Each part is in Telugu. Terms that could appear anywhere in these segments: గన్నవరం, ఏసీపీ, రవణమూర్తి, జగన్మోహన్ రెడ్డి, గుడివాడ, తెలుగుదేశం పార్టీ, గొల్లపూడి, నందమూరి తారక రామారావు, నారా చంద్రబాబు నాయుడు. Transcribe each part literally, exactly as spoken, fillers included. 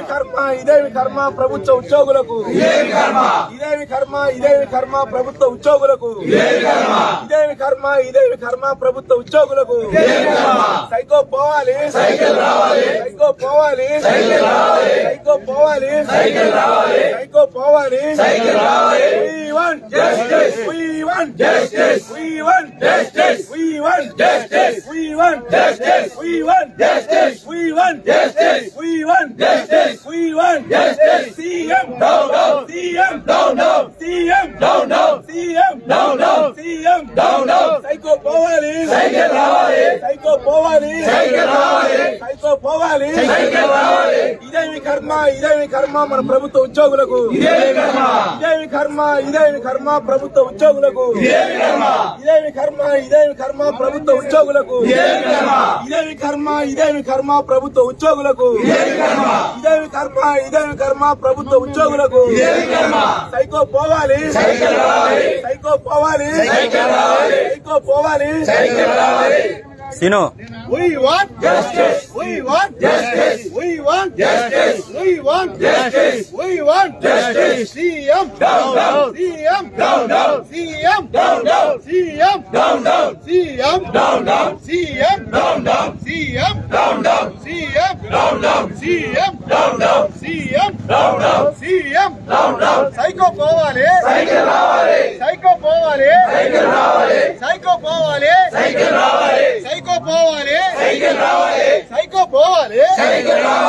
ఇదేమి కర్మ. ప్రభుత్వ ఉద్యోగులకు ఇదేమి కర్మ, ఇదేమి కర్మ. ప్రభుత్వ ఉద్యోగులకు ఇదేమి కర్మ, ఇదేమి కర్మ. ప్రభుత్వ ఉద్యోగులకు. సైకో పోవాలి, సైకిల్ రావాలి, సైకో పోవాలి, సైకిల్ రావాలి, సైకో పోవాలి, సైకిల్ రావాలి, సైకో పోవాలి, సైకిల్ రావాలి. We want justice, we want justice, we want justice, we want justice, we want justice, we want justice, we want justice, we want justice, we want justice. C M down down, C M down down, C M down down, C M down down, C M down down. Psycho Povali, Psycho Povali, Psycho Povali, Psycho Povali, Psycho Povali, Psycho Povali. ఇదేమి కర్మ, ఇదేమి కర్మ. మన ప్రభుత్వ ఉద్యోగులకు ఇదేమి కర్మ, ఇదేమి కర్మ, ఇదేమి కర్మ. ప్రభుత్వ ఉద్యోగులకు ఇదేమి కర్మ, ఇదేమి కర్మ, ఇదేమి కర్మ. ప్రభుత్వ ఉద్యోగులకు ఇదేమి కర్మ, ఇదేమి కర్మ. ప్రభుత్వ ఉద్యోగులకు ఇదేమి కర్మ, ఇదేమి కర్మ. ప్రభుత్వ ఉద్యోగులకు. సైకో పోవాలి, సైకో పోవాలి, సైకో పోవాలి. Sino, we want justice, we want justice, we want justice, we want justice, we want justice. C M down down, C M down down, C M down down, C M down down, C M down down, C M down down, C M down down, C M down down, C M down down, C M down down, C M down down. Psycho Povali, Psycho Povali, Psycho Povali, Psycho Povali, Psycho Povali, Psycho Povali. Psycho Povali, Psycho Povali, Psycho Povali, Psycho Povali.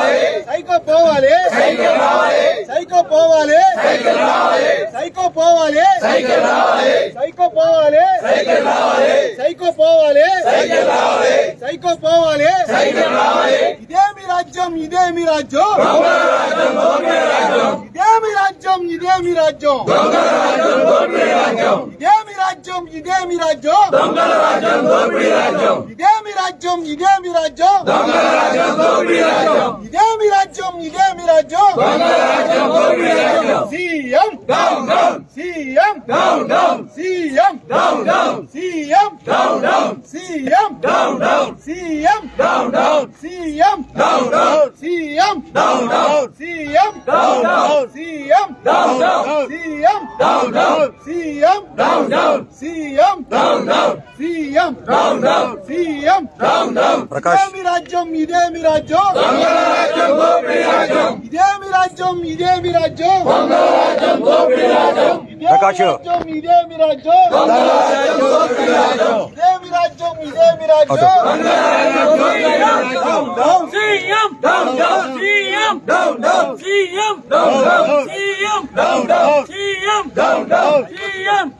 పోవాలి, సైకిల్ రావాలి, సైకో పోవాలి, సైకిల్ రావాలి. ఇదేమి రాజ్యం, ఇదేమి రాజ్యం, దొంగల రాజ్యం, దొంగల రాజ్యం. ఇదేమి రాజ్యం, ఇదేమి రాజ్యం, దొంగల రాజ్యం, దొంగల రాజ్యం. ఇదేమి రాజ్యం, ఇదేమి రాజ్యం, దొంగల రాజ్యం, దొంగల రాజ్యం. ఇదేమి రాజ్యం, ఇదేమి రాజ్యం, దొంగల రాజ్యం, దొంగల రాజ్యం. ఇదేమి రాజ్యం, ఇదేమి రాజ్యం, దొంగల రాజ్యం, దొంగల రాజ్యం. CM down down, CM down down, CM down down, CM down down, CM down down, CM down down, CM down down, CM down down, CM down down, CM down down, CM down down, CM down down, CM down down, CM down down, CM down down. ఇదేమి రాజ్యం, ఇదేమి రాజ్యం, దొంగల రాజ్యం, దోపిడీ రాజ్యం. ఇదేమి రాజ్యం, ఇదేమి రాజ్యం, దొంగల రాజ్యం, దోపిడీ రాజ్యం. ప్రకాష్ ఇదేమి రాజ్యం, దొంగల రాజ్యం, దోపిడీ రాజ్యం. ఇదేమి రాజ్యం, ఇదేమి రాజ్యం, దొంగల రాజ్యం, దోపిడీ రాజ్యం. Down CM down down, CM down down, CM down down, CM down down, CM down down, CM down down,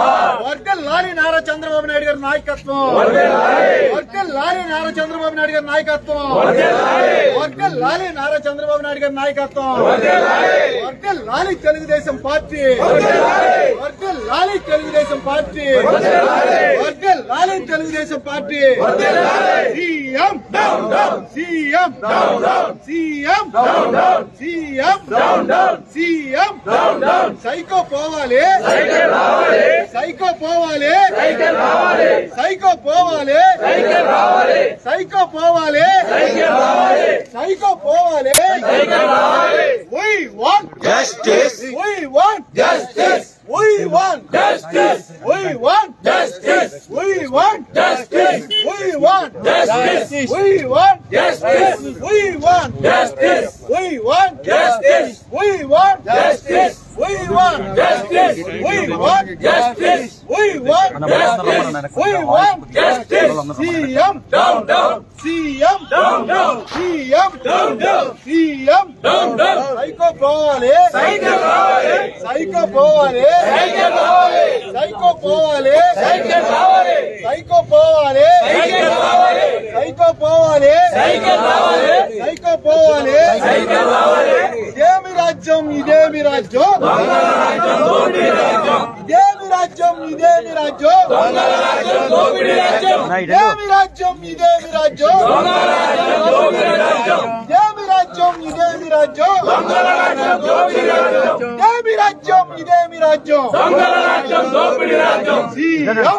Wargal లాలి నారా చంద్రబాబు నాయుడు గారి నాయకత్వం, వర్గల్ లాలి నారా చంద్రబాబు నాయుడు గారి నాయకత్వం, వర్గల్ లాలి నారా చంద్రబాబు నాయుడు గారి నాయకత్వం. వర్గల్ లాలి తెలుగుదేశం పార్టీ, వర్గల్ లాలి తెలుగుదేశం పార్టీ, వర్గల్ లాలి తెలుగుదేశం పార్టీ. CM down down, CM down down, CM down down, CM down down, CM down down. Psycho పోవాలి, సైకో పోవాలి, సైకో పోవాలి, సైకో పోవాలి, సైకో పోవాలి. We want justice, we want justice, we want justice, we want justice, we want justice, we want justice, we want justice, we want justice, we want justice, we want justice, we want justice, we want justice, we want justice, we want justice. CM down down, CM down down, CM down down, CM down down. Psycho పోవాలి, సైకిల్ రావాలి, సైకో పోవాలి, సైకిల్ రావాలి, సైకో పోవాలి, సైకిల్ రావాలి, సైకో పోవాలి, సైకిల్ రావాలి, సైకో పోవాలి, సైకిల్ రావాలి, సైకో పోవాలి, సైకిల్ రావాలి. ఇదేమి రాజ్యం, ఇదేమి రాజ్యం, దొంగల రాజ్యం, దోపిడీ రాజ్యం. ఇదేమి రాజ్యం, ఇదేమి రాజ్యం, దొంగల రాజ్యం, దోపిడీ రాజ్యం. ఇదేమి రాజ్యం, ఇదేమి రాజ్యం, దొంగల రాజ్యం, దోపిడీ రాజ్యం. ఇదేమి రాజ్యం, ఇదేమి రాజ్యం, దొంగల రాజ్యం, దోపిడీ రాజ్యం. ఇదేమి రాజ్యం, ఇదేమి రాజ్యం, దొంగల రాజ్యం, దోపిడీ రాజ్యం.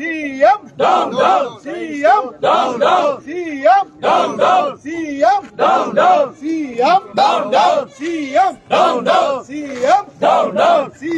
CM down down, CM down down, CM down down, CM down down, CM down down, CM down down, CM down down, CM down down, CM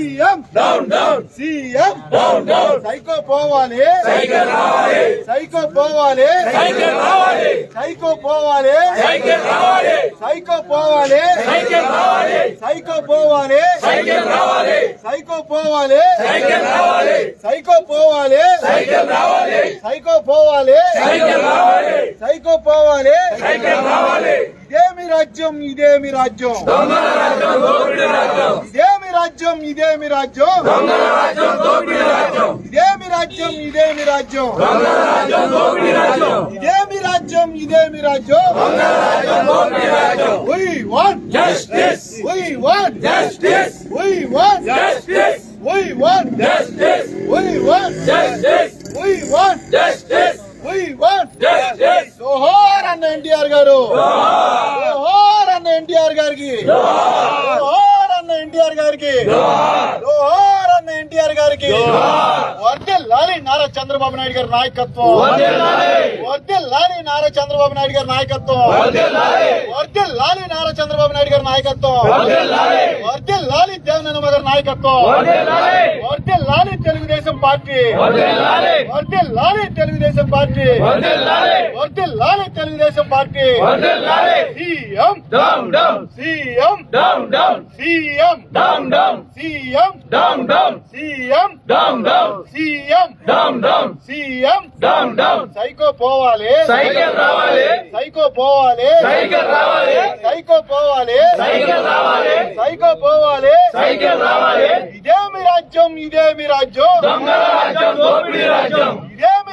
down down, CM down down. Psycho పోవాలి, సైకిల్ రావాలి, సైకో పోవాలి, సైకిల్ రావాలి, సైకో పోవాలి, సైకిల్ రావాలి, సైకో పోవాలి, సైకిల్ రావాలి, సైకో పోవాలి, సైకిల్ రావాలి, సైకో పోవాలి, సైకిల్ రావాలి, సైకో పోవాలి, సైకిల్ రావాలి, సైకో పోవాలి, సైకిల్ రావాలి, సైకో పోవాలి, సైకిల్ రావాలి. ఇదేమి రాజ్యం, ఇదేమి రాజ్యం, దొంగల రాజ్యం, దోపిడీ రాజ్యం. ఇదేమి రాజ్యం, ఇదేమి రాజ్యం, దొంగల రాజ్యం, దోపిడీ రాజ్యం. ఇదేమి రాజ్యం, ఇదేమి రాజ్యం, దొంగల రాజ్యం, దోపిడీ రాజ్యం. ఇదేమి రాజ్యం, ఇదేమి రాజ్యం, దొంగల రాజ్యం, దోపిడీ రాజ్యం. We want justice, we want justice, we want justice, we want justice, we want justice, we want justice, we want justice. జోహార్ అన్న ఎన్టీఆర్ గారు, జోహార్ అన్న ఎన్టీఆర్ గారికి, జోహార్ అన్న ఎన్టీఆర్ ఎన్టీఆర్ గారికి జోహార్, జోహార్ అన్న ఎన్టీఆర్ గారికి జోహార్. వర్ధిల్లాలి నారా చంద్రబాబు నాయుడు గారి నాయకత్వం, వర్ధిల్లాలి నారా చంద్రబాబు నాయుడు గారి నాయకత్వం, వర్ధిల్లాలి నారా చంద్రబాబు నాయుడు గారి నాయకత్వం, వర్ధిల్లాలి జగనన్న గారి నాయకత్వం, వర్ధిల్లాలి తెలుగుదేశం పార్టీ, వర్ధిల్లాలి తెలుగుదేశం పార్టీ, వర్ధిల్లాలి తెలుగుదేశం పార్టీ. CM down down, CM down down, CM down down, CM down down, CM down down, CM down down, CM down down. Psycho పోవాలి, సైకిల్ రావాలి, సైకో పోవాలి, సైకిల్ రావాలి, సైకో పోవాలి, సైకిల్ రావాలి, సైకో పోవాలి, సైకిల్ రావాలి. ఇదేమి రాజ్యం, ఇదేమి రాజ్యం, దొంగల రాజ్యం, దోపిడీ రాజ్యం. ఇదేమి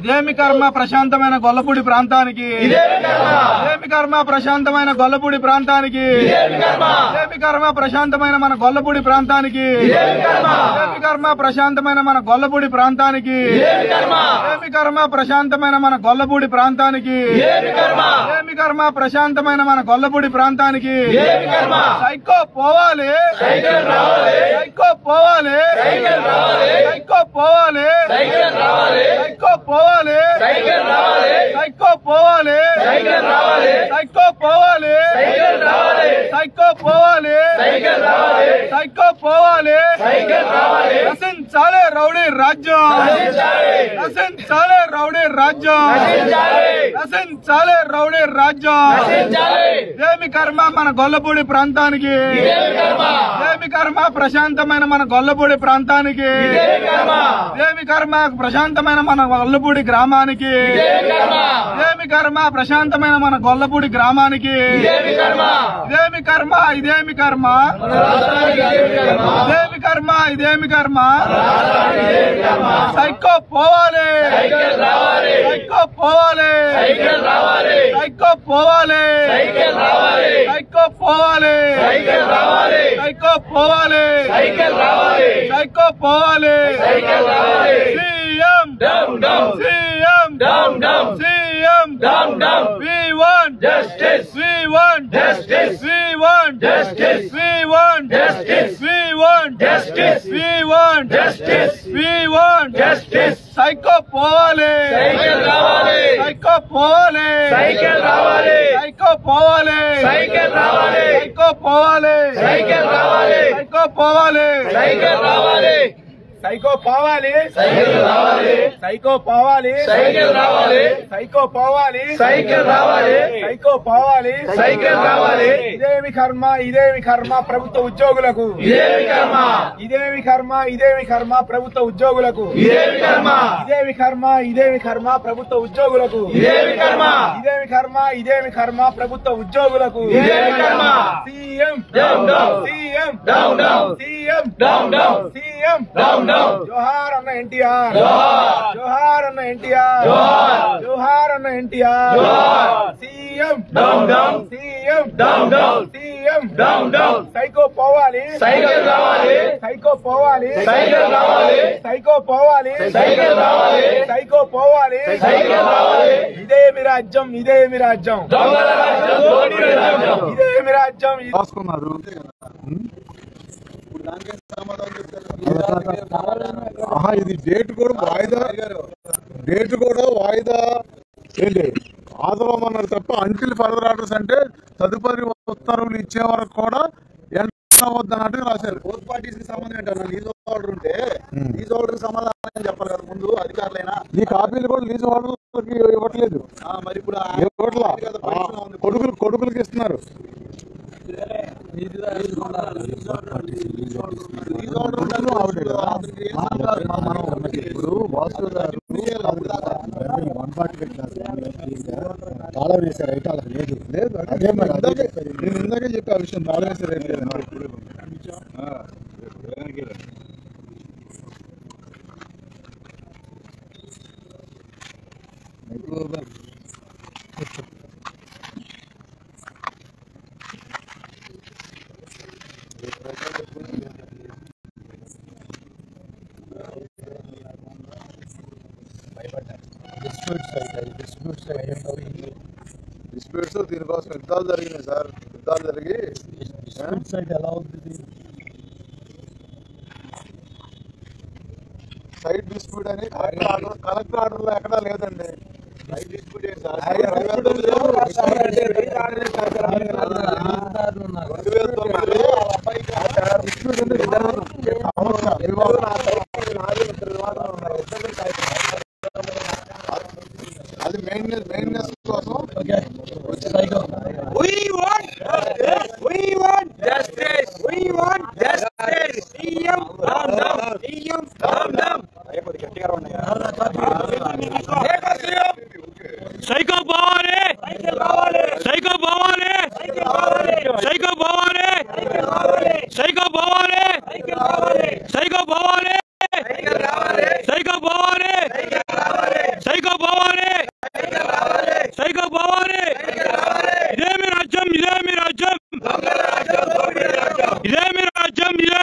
ఇదేమి కర్మ ప్రశాంతమైన గొల్లపూడి ప్రాంతానికి, ఇదేమి కర్మ ప్రశాంతమైన గొల్లపూడి ప్రాంతానికి, ఇదేమి కర్మ ప్రశాంతమైన మన గొల్లపూడి ప్రాంతానికి, ఇదేమి కర్మ ప్రశాంతమైన మన గొల్లపూడి ప్రాంతానికి, ఇదేమి కర్మ ప్రశాంతమైన మన గొల్లపూడి ప్రాంతానికి, ఇదేమి కర్మ ప్రశాంతమైన మన గొల్లపూడి ప్రాంతానికి. సైకో పోవాలి, సైకో పోవాలి, సైకో పోవాలి, సైకో పోవాలి, పోవాలి, సైకిల్ రావాలి, సైకో పోవాలి, సైకిల్ రావాలి, సైకో పోవాలి, సైకిల్ రావాలి, సైకో పోవాలి, సైకిల్ రావాలి, సైకో పోవాలి, సైకిల్ రావాలి. నశించాలి రౌడీ రాజ్యం, నశించాలి రౌడీ రాజ్యం, నశించాలి రౌడీ రాజ్యం. ఇదేమి కర్మ మన గొల్లపూడి ప్రాంతానికి, ఇదేమి కర్మ ప్రశాంతమైన మన గొల్లపూడి ప్రాంతానికి, ఇదేమి కర్మ ప్రశాంతమైన మన గొల్లపూడి గ్రామానికి, ఇదేమి కర్మ ప్రశాంతమైన మన గొల్లపూడి గ్రామానికి. ఇదేమి కర్మ, ఇదేమి కర్మ, ఇదేమి కర్మ, ఇదేమి కర్మ. సైకో పోవాలి, సైకో పోవాలి, సైకో పోవాలి, సైకో పోవాలి, సైకో పోవాలి, సైకో పోవాలి. Down, down, down. C M, down, down. C M, down, down. We want justice. We want justice. We want justice. We want justice. We want justice. We want justice. We want justice. Psycho Povali, Psycho Povali, Psycho Povali, Psycho Povali, Psycho Povali, Psycho Povali, Psycho Povali, Psycho Povali, Psycho Povali, Psycho Povali. Psycho పోవాలి, సైకిల్ రావాలి, సైకో పోవాలి, సైకిల్ రావాలి, సైకో పోవాలి, సైకిల్ రావాలి, సైకో పోవాలి, సైకిల్ రావాలి. ఇదేమి కర్మ, ఇదేమి కర్మ ప్రభుత్వ ఉద్యోగులకు, ఇదేమి కర్మ, ఇదేమి కర్మ, ఇదేమి కర్మ ప్రభుత్వ ఉద్యోగులకు, ఇదేమి కర్మ, ఇదేమి కర్మ, ఇదేమి కర్మ ప్రభుత్వ ఉద్యోగులకు, ఇదేమి కర్మ, ఇదేమి కర్మ, ఇదేమి కర్మ ప్రభుత్వ ఉద్యోగులకు. CM down down, CM down down, CM down down, CM down down. జోహార్ అన్న ఎన్టీఆర్, జోహార్ అన్న ఎన్టీఆర్, జోహార్ అన్న NTR. CM down down, CM down down, CM down down. Psycho పోవాలి, సైకిల్ రావాలి, సైకో పోవాలి, సైకిల్ రావాలి, సైకో పోవాలి, సైకిల్ రావాలి, సైకో పోవాలి, సైకిల్ రావాలి. ఇదేమి రాజ్యం, ఇదేమి రాజ్యం, ఇదేమి రాజ్యం. ఇది డేట్ కూడా వాయిదా, డేట్ కూడా వాయిదా ఏంటి ఆదవం అన్నారు తప్ప, అంటిల్ ఫర్దర్ ఆర్డర్స్ అంటే తదుపరి ఉత్తర్వులు ఇచ్చే వరకు కూడా వద్దన్నట్టు రాశారు. ఫోర్త్ పార్టీస్ కి సంబంధం ఏంటన్నా, లీజ్ హోల్డర్ ఉంటే లీజ్ హోల్డర్ సమాధానం చెప్పాలి కదా ముందు అధికారులైనా. ఈ కాపీలు కూడా లీజ్ హోల్డర్ కి ఇవ్వట్లేదు మరి, ఇప్పుడు కొడుకులు కొడుకులకి ఇస్తున్నారు. ఇప్పుడు వాసు గారు వన్ పార్టీ తాళం వేశారు అయితే అలా లేదు, నేను ఇందాకే చెప్పే విషయం తాళం వేశారు అయితే డిస్ప్యూట్స్ దీనికోసం యుద్ధాలు జరిగినాయి సార్. యుద్ధాలు జరిగి సైడ్ డిస్ప్యూట్ అని కలెక్టర్ ఆర్డర్లో ఎక్కడా లేదండి. అది మెయింటెనెన్స్ మెయింటెనెన్స్ కోసం సైకో పోవాలి, సైకో పోవాలి, సైకో పోవాలి, సైకో పోవాలి, సైకో పోవాలి, సైకో పోవాలి, సైకో పోవాలి, సైకో పోవాలి. ఇదేమి రాజ్యం, ఇదేమి రాజ్యం, ఇదేమి రాజ్యం, ఇదేమి రాజ్యం, ఇదేమి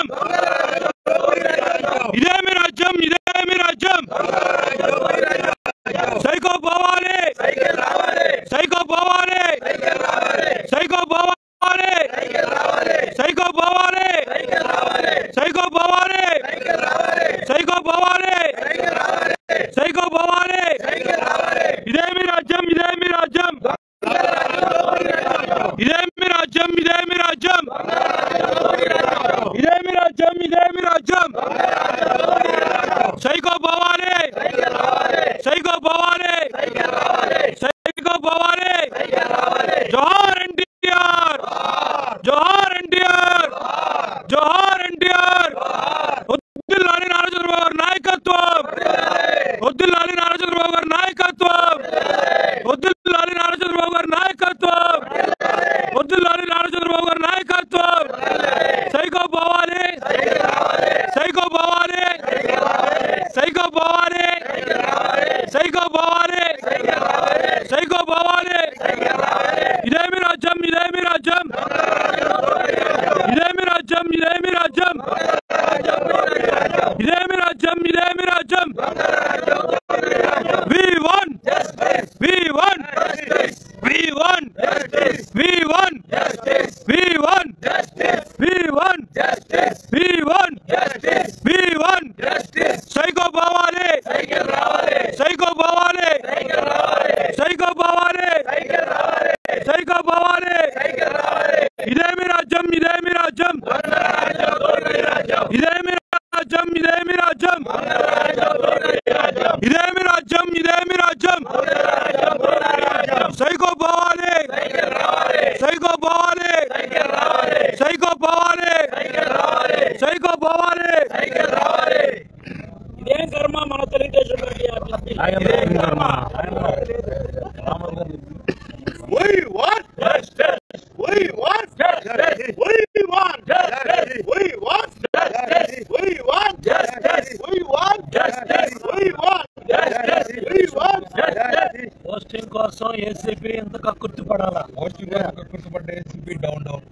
రాజ్యం, ఇదేమి రాజ్యం. సైకో పోవాలి, సైకో పోవాలి, సైకో పోవాలి, సైకో పోవాలి, సైకో పోవాలి, సైకో పోవాలి, సైకో పోవాలి. ఇదేమి రాజ్యం, ఇదేమి రాజ్యం, ఇదేమి రాజ్యం, ఇదేమి రాజ్యం, ఇదేమి రాజ్యం, ఇదేమి రాజ్యం. సైకో పోవాలి, సైకో పోవాలి, సైకో పోవాలి. జోహార్ ఎన్టీఆర్, జోహార్ ఎన్టీఆర్, జోహార్ ఎన్టీఆర్. వద్దుల్లాలి నారా చంద్రబాబు గారి నాయకత్వం, వద్దుల్లాలి నారా చంద్రబాబు గారి నాయకత్వం, వద్దుల్లాలి నారా చంద్రబాబు గారి నాయకత్వం, వద్దుల్లాలి నారా చంద్రబాబు గారి నాయకత్వం. సైకో పోవాలి, సైకో పోవాలి, సైకో పోవాలి, సైకో పోవాలి, సైకో పోవాలి. ఇదేమి రాజ్యం, ఇదేమి రాజ్యం, ఇదేమి రాజ్యం, ఇదేమి రాజ్యం, ఇదేమి రాజ్యం, ఇదేమి రాజ్యం. We want, we want, we want, we want, we want, we want, we want, we want. Psycho పోవాలి, సైకో పోవాలి, సైకో పోవాలి, సైకో పోవాలి. ఇదేమి రాజ్యం, ఇదేమి రాజ్యం, ఇదేమి రాజ్యం, ఇదేమి రాజ్యం, ఇదేమి రాజ్యం, ఇదేమి రాజ్యం. సైకో పోవాలి, సైకో పోవాలి, సైకో పోవాలి, సైకో పోవాలి. ఇదేం కర్మ మన తెలుగుదేశం పార్టీ పోస్టింగ్ కోసం ఏసీపీ ఎంతగా గుర్తుపడాలా? పోస్టింగ్ కోసం గుర్తుపడ్డ ఏసీపీ డౌన్ డౌన్.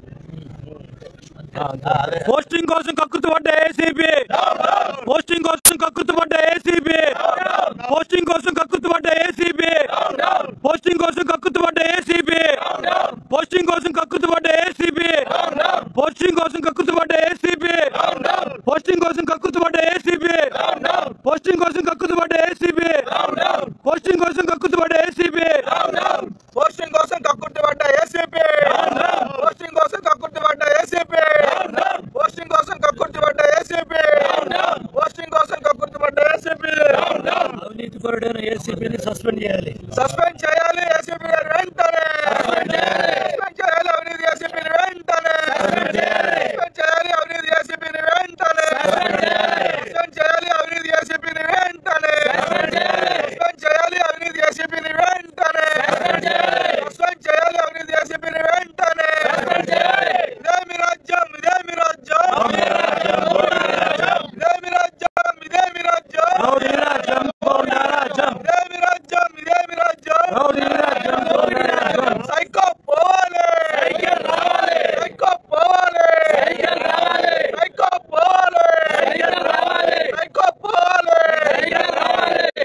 పోస్టింగ్ కోసం కక్కుతుపడ్డ ఏసీపీ, పోస్టింగ్ కోసం కక్కుతుపడ్డ ఏసీపీ, పోస్టింగ్ కోసం కక్కుతుపడ్డ ఏసీపీ, పోస్టింగ్ కోసం కక్కుతుపడ్డ ఏసీపీ, పోస్టింగ్ కోసం కక్కుతుపడ్డ ఏసీపీ, పోస్టింగ్ కోసం కక్కుతుపడ్డ ఏసీపీ, పోస్టింగ్ కోసం కక్కుతుపడ్డ ఏసీపీ, పోస్టింగ్ కోసం కక్కుతుపడ్డ ఏసీపీ, పోస్టింగ్ కోసం కక్కుతుపడ్డ ఏసీపీ, పోస్టింగ్ కోసం కక్కుతుపడ్డ ఏసీపీ, పోస్టింగ్ కోసం కక్కుతుపడ్డ ఏసీపీ, పోస్టింగ్ కోసం కక్కుతుపడ్డ ఏసీపీ, పోస్టింగ్ కోసం కక్కుతుపడ్డ ఏసీపీ. అవినీతి పరుడైన ఏసీపీని సస్పెండ్ చేయాలి, సస్పెండ్ చేయాలి, ఏసీపీ వెంటనే సస్పెండ్ చేయాలి, సస్పెండ్ చేయాలి, అవినీతి ఏసీపీని వెంటనే సస్పెండ్ చేయాలి, సస్పెండ్ చేయాలి, అవినీతి ఏసీపీని వెంటనే సస్పెండ్ చేయాలి, సస్పెండ్ చేయాలి, అవినీతి ఏసీపీని వెంటనే సస్పెండ్ చేయాలి, సస్పెండ్ చేయాలి, అవినీతి ఏసీపీని వెంటనే సస్పెండ్ చేయాలి, సస్పెండ్ చేయాలి, అవినీతి ఏసీపీని వెంటనే సస్పెండ్ చేయాలి. ఇదేమి రాజ్యం, ఇదేమి రాజ్యం, ఇదేమి రాజ్యం, ఇదేమి రాజ్యం, ఇదేమి రాజ్యం, ఇదేమి రాజ్యం, ఇదేమి రాజ్యం. రాజ్యం ఇదేమి రాజ్యం రౌడీ రాజ్యం రౌడీ రాజ్యం సైకో పోవాలి సైకిల్ రావాలి సైకో పోవాలి సైకిల్ రావాలి సైకో పోవాలి సైకిల్ రావాలి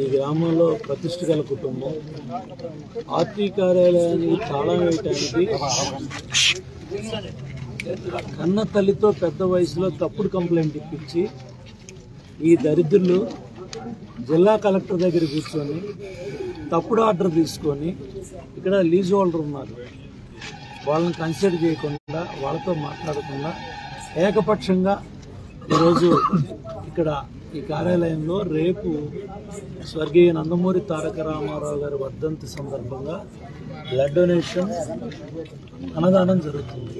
ఈ గ్రామంలో ప్రతిష్ఠ గల కుటుంబం పార్టీ కార్యాలయాన్ని తాళం వేయటానికి కన్న తల్లితో పెద్ద వయసులో తప్పుడు కంప్లైంట్ ఇప్పించి ఈ దరిద్రులు జిల్లా కలెక్టర్ దగ్గర కూర్చొని తప్పుడు ఆర్డర్ తీసుకొని ఇక్కడ లీజ్ హోల్డర్ ఉన్నారు వాళ్ళని కన్సిడర్ చేయకుండా వాళ్ళతో మాట్లాడకుండా ఏకపక్షంగా ఈరోజు ఇక్కడ ఈ కార్యాలయంలో రేపు స్వర్గీయ నందమూరి తారక రామారావు గారి వర్ధంతి సందర్భంగా బ్లడ్ డొనేషన్ అన్నదానం జరుగుతుంది.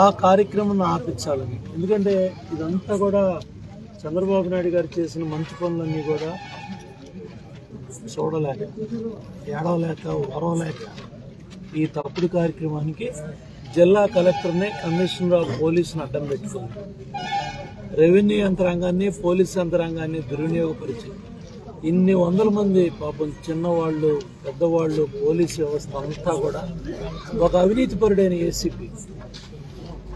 ఆ కార్యక్రమం ఆపించాలని, ఎందుకంటే ఇదంతా కూడా చంద్రబాబు నాయుడు గారు చేసిన మంచి పనులన్నీ కూడా చూడలేక ఏడవలేక వరవలేక ఈ తప్పుడు కార్యక్రమానికి జిల్లా కలెక్టర్నే కమిషనర్ ఆఫ్ పోలీసుని అడ్డం పెట్టుకుంది. రెవెన్యూ యంత్రాంగాన్ని పోలీస్ యంత్రాంగాన్ని దుర్వినియోగపరిచి ఇన్ని వందల మంది పాపం చిన్నవాళ్ళు పెద్దవాళ్ళు పోలీసు వ్యవస్థ అంతా కూడా ఒక అవినీతి పరుడైన ఏసీపీ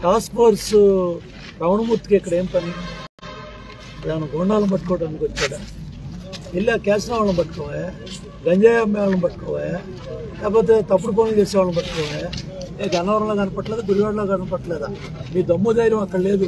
టాస్క్ ఫోర్స్ రవణమూర్తికి ఇక్కడ ఏం పని? దాని గుండాలను పట్టుకోవడానికి వచ్చాడా? వెళ్ళి ఆ క్యాసిన వాళ్ళని పట్టుకోవా, గంజాయి అమ్మే వాళ్ళని పట్టుకోవా, లేకపోతే తప్పుడు పనులు చేసేవాళ్ళని పట్టుకోవా? ఏ గన్నవరంలో కనపట్లేదా, గుడివాడలో కనపట్లేదా? మీ దమ్ము ధైర్యం అక్కడ లేదు.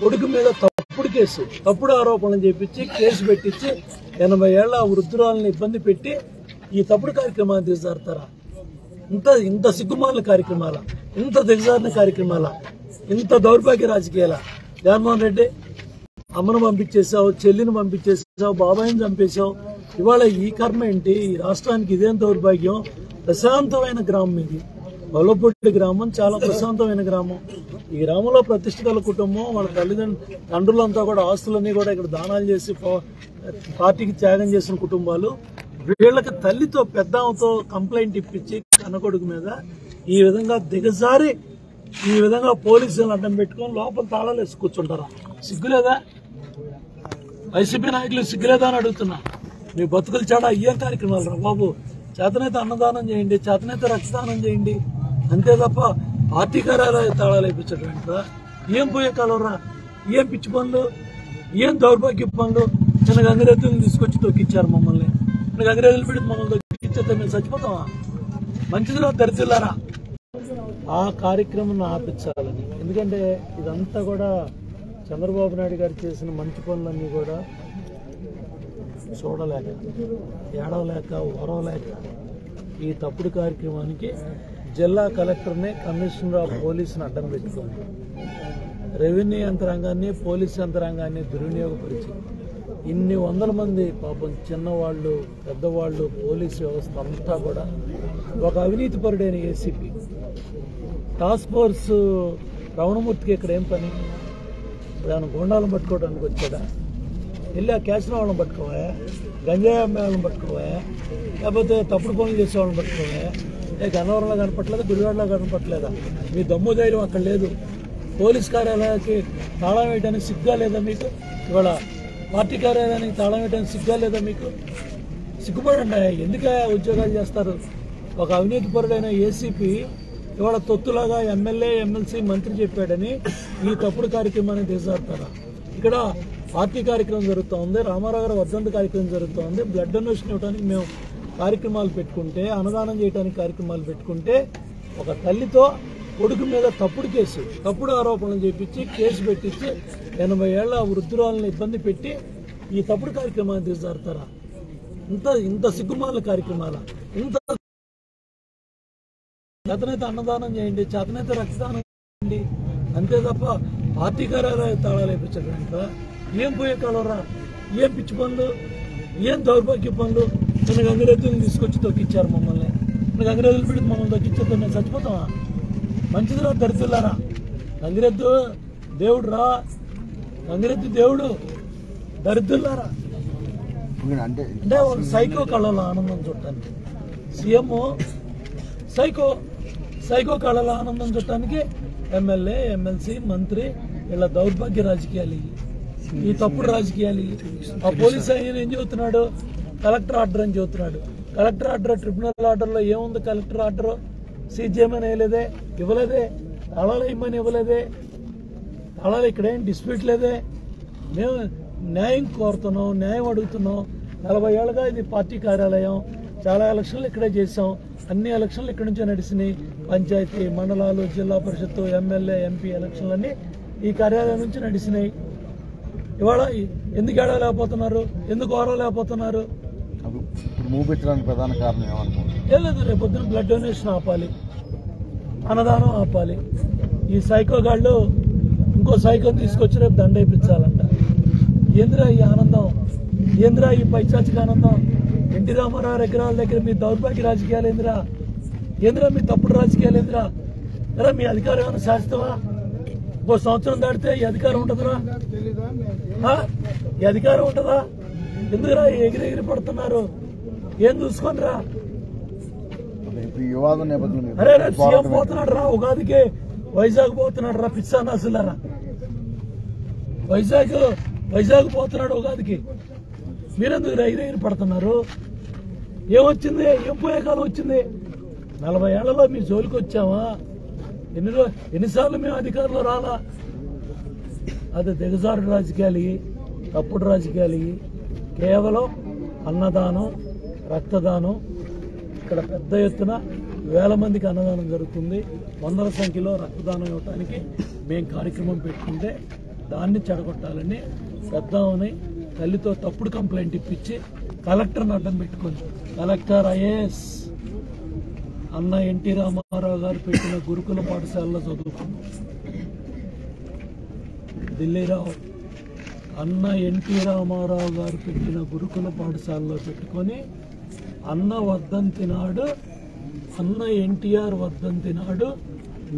కొడుకు మీద తప్పుడు కేసు తప్పుడు ఆరోపణలు చేపించి కేసు పెట్టించి ఎనభై ఏళ్ల వృద్ధురాలను ఇబ్బంది పెట్టి ఈ తప్పుడు కార్యక్రమాన్ని దిగజారుతారా? ఇంత ఇంత సిగ్గుమాల కార్యక్రమాల, ఇంత దిగజారిన కార్యక్రమాల, ఇంత దౌర్భాగ్య రాజకీయాల? జగన్మోహన్ రెడ్డి అమ్మను పంపించేసావు, చెల్లిని పంపించేసావు, బాబాయిని చంపేశావు. ఇవాళ ఈ కర్మ ఏంటి? ఈ రాష్ట్రానికి ఇదేం దౌర్భాగ్యం? ప్రశాంతమైన గ్రామం ఇది, గొల్లపూడి గ్రామం. చాలా ప్రశాంతమైన గ్రామం. ఈ గ్రామంలో ప్రతిష్ఠిత కుటుంబం, వాళ్ళ తల్లిదండ్రులు తండ్రులంతా కూడా ఆస్తులన్నీ కూడా ఇక్కడ దానాలు చేసి పార్టీకి త్యాగం చేసిన కుటుంబాలు. వీళ్ళకి తల్లితో పెద్దతో కంప్లైంట్ ఇప్పించి కన్నకొడుకు మీద ఈ విధంగా దిగజారి ఈ విధంగా పోలీసులను అడ్డం పెట్టుకొని లోపల తాళాలు వేసి కూర్చుంటారా? సిగ్గులేదా? వైసీపీ నాయకులు సిగ్గులేదా అని అడుగుతున్నా. మీ బతుకులు చాలా అయ్యే కార్యక్రమాలు రా బాబు. చేతనైతే అన్నదానం చేయండి, చేతనైతే రక్తదానం చేయండి, అంతే తప్ప పార్టీ కార్యాలయ తాళాలు వేయించడంరా. ఏం పోయే కాలంరా? ఏం పిచ్చి పనులు, ఏం దౌర్భాగ్య పనులు? చిన్న గంగిరెద్దులను తీసుకొచ్చి తొక్కిచ్చారు మమ్మల్ని. చిన్న గంగిరెద్దులు పెట్టి మమ్మల్ని తొక్కిచ్చేస్తే మేము చచ్చిపోతామా? మంచిదిరా, దరిద్రులారా. ఆ కార్యక్రమం ఆపించాలని. ఎందుకంటే ఇదంతా కూడా చంద్రబాబు నాయుడు గారు చేసిన మంచి పనులన్నీ కూడా చూడలేక, ఏడవలేక, వరవలేక ఈ తప్పుడు కార్యక్రమానికి జిల్లా కలెక్టర్ని, కమిషనర్ ఆఫ్ పోలీసుని అడ్డం పెట్టుకొని రెవెన్యూ యంత్రాంగాన్ని పోలీస్ యంత్రాంగాన్ని దుర్వినియోగపరిచి ఇన్ని వందల మంది పాపం చిన్నవాళ్ళు పెద్దవాళ్ళు పోలీసు వ్యవస్థ అంతా కూడా ఒక అవినీతి పరుడైన ఏసీపీ టాస్క్ ఫోర్స్ రవణమూర్తికి ఇక్కడ ఏం పని? దాని గుండాలను పట్టుకోవడానికి వచ్చాడా? వెళ్ళి ఆ క్యాసిన వాళ్ళని పట్టుకోవా, గంజాయి అమ్మే వాళ్ళని పట్టుకోవా, లేకపోతే తప్పుడు పనులు చేసేవాళ్ళని పట్టుకోవా? ఏ గన్నవరంలో కనపట్లేదా, గుడివాడలో కనపట్లేదా? మీ దమ్ము ధైర్యం అక్కడ లేదు. పోలీస్ కార్యాలయానికి తాళం వేయడానికి సిగ్గా లేదా మీకు? ఇవాళ పార్టీ కార్యాలయానికి తాళం వేయడానికి సిగ్గా లేదా మీకు? సిగ్గుపడండి. ఎందుక ఉద్యోగాలు చేస్తారు? ఒక అవినీతి పరుడైన ఏసీపీ ఇవాళ తొత్తులాగా ఎమ్మెల్యే ఎమ్మెల్సీ మంత్రి చెప్పాడని ఈ తప్పుడు కార్యక్రమాన్ని దిగజారుతారా? ఇక్కడ పార్టీ కార్యక్రమం జరుగుతూ ఉంది, రామారావు గారు వర్ధంతి కార్యక్రమం జరుగుతూ ఉంది. బ్లడ్ డొనేషన్ ఇవ్వడానికి మేము కార్యక్రమాలు పెట్టుకుంటే, అన్నదానం చేయడానికి కార్యక్రమాలు పెట్టుకుంటే, ఒక తల్లితో కొడుకు మీద తప్పుడు కేసు తప్పుడు ఆరోపణలు చేపించి కేసు పెట్టించి ఎనభై ఏళ్ల వృద్ధురాలను ఇబ్బంది పెట్టి ఈ తప్పుడు కార్యక్రమాన్ని దిగజారుతారా? ఇంత ఇంత సిగ్గుమాల కార్యక్రమాల, ఇంత చేతనైతే అన్నదానం చేయండి, చేతనైతే రక్తదానం చేయండి, అంతే తప్ప పార్టీ కార్యాలయ తాళాలు వేయించడంరా. ఏం పోయే కాలంరా? ఏం పిచ్చి పనులు, ఏం దౌర్భాగ్య పనులు? చిన్న గంగిరెద్దులను తీసుకొచ్చి తొక్కిచ్చారు మమ్మల్ని. చిన్న గంగిరెద్దులు పెట్టి మమ్మల్ని తొక్కిచ్చేస్తే మేము చచ్చిపోతామా? మంచిదిరా, దరిద్రులారా. గంగిరెద్దు దేవుడు రా, గంగిరెద్దు దేవుడు. దరిద్రులారా. అంటే ఒక సైకో కళలో ఆనందం చూడటానికి సీఎం, సైకో సైకో కళలో ఆనందం చూడటానికి ఎమ్మెల్యే ఎమ్మెల్సీ మంత్రి. ఇలా దౌర్భాగ్య రాజకీయాలు, ఈ తప్పుడు రాజకీయాలు. ఆ పోలీసు ఆయన ఏం చెబుతున్నాడు? కలెక్టర్ ఆర్డర్ అని చెబుతున్నాడు. కలెక్టర్ ఆర్డర్, ట్రిబ్యునల్ ఆర్డర్లో ఏముంది? కలెక్టర్ ఆర్డర్ సీజ్ చేయమని వేయలేదే, ఇవ్వలేదే. తాళాలు ఇవ్వమని ఇవ్వలేదే. తాళాలు ఇక్కడేం డిస్ప్యూట్ లేదే. మేము న్యాయం కోరుతున్నాం, న్యాయం అడుగుతున్నాం. నలభై ఏళ్ళుగా ఇది పార్టీ కార్యాలయం. చాలా ఎలక్షన్లు ఇక్కడే చేసాం. అన్ని ఎలక్షన్లు ఇక్కడి నుంచే నడిచినాయి. పంచాయతీ, మండలాలు, జిల్లా పరిషత్తు, ఎమ్మెల్యే ఎంపీ ఎలక్షన్లన్నీ ఈ కార్యాలయం నుంచి నడిచినాయి. ఇవాళ ఎందుకు ఏడలేకపోతున్నారు, ఎందుకు ఓరలేకపోతున్నారు? ప్రధాన కారణం ఏమనుకుంటున్నారు? ఏం లేదు, రేపొద్దున బ్లడ్ డొనేషన్ ఆపాలి, అన్నదానం ఆపాలి. ఈ సైకో గాళ్ళు ఇంకో సైకో తీసుకొచ్చి రేపు దండ వేయించాలంట. ఏ ఏంద్రా ఈ ఆనందం, ఏంద్రా ఈ పైచాచిక ఆనందం, ఎన్టీ రామారావు ఎకరాల దగ్గర మీ దౌర్భాగ్య రాజకీయాలు ఏంద్రా, ఏంద్రా మీ తప్పుడు రాజకీయాలు ఏంద్రా, ఎరా మీ అధికారం ఏమైనా శాశ్వతమా? ఓ సంవత్సరం దాటితే ఈ అధికారం ఉంటుందా? ఈ అధికారం ఉంటుందా? ఎందుకురా ఎగిరెగిరి పడుతున్నారు? ఏం చూసుకొని రా, అరే రా సీఎం పోతున్నాడు రా, ఉగాదికి వైజాగ్ పోతున్నాడు రా పిచ్చానా అసలురా, వైజాగ్ వైజాగ్ పోతున్నాడు ఉగాదికి, మీరెందుకు రైరైరు పడుతున్నారు? ఏమొచ్చింది? ఏం పోయే కాలం వచ్చింది? నలభై ఏళ్లలో మీ జోలికి వచ్చామా? ఎన్ని ఎన్నిసార్లు మేము అధికారంలో రాలా? అది దిగజారు రాజకీయాలు, తప్పుడు రాజకీయాలు, కేవలం అన్నదానం, రక్తదానం. ఇక్కడ పెద్ద ఎత్తున వేల మందికి అన్నదానం జరుగుతుంది, వందల సంఖ్యలో రక్తదానం ఇవ్వడానికి మేము కార్యక్రమం పెట్టుకుంటే దాన్ని చెడగొట్టాలని పెద్దమని తల్లితో తప్పుడు కంప్లైంట్ ఇప్పించి కలెక్టర్ని అడ్డం పెట్టుకుని, కలెక్టర్ ఐఏఎస్ అన్న ఎన్టీ రామారావు గారు పెట్టిన గురుకుల పాఠశాలలో చదువుకున్నాం. ఢిల్లీరావు అన్న ఎన్టీ రామారావు గారు పెట్టిన గురుకుల పాఠశాలలో పెట్టుకొని అన్న వర్ధంతి నాడు, అన్న ఎన్టీఆర్ వర్ధంతి నాడు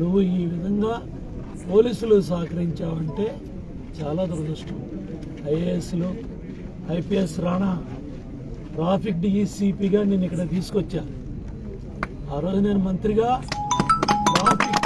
నువ్వు ఈ విధంగా పోలీసులు సహకరించావంటే చాలా దురదృష్టం. ఐఏఎస్లు, ఐపీఎస్ రాణా, ట్రాఫిక్ డీఈసీపీగా నేను ఇక్కడ తీసుకొచ్చా. ఆ రోజు నేను మంత్రిగా ట్రాఫిక్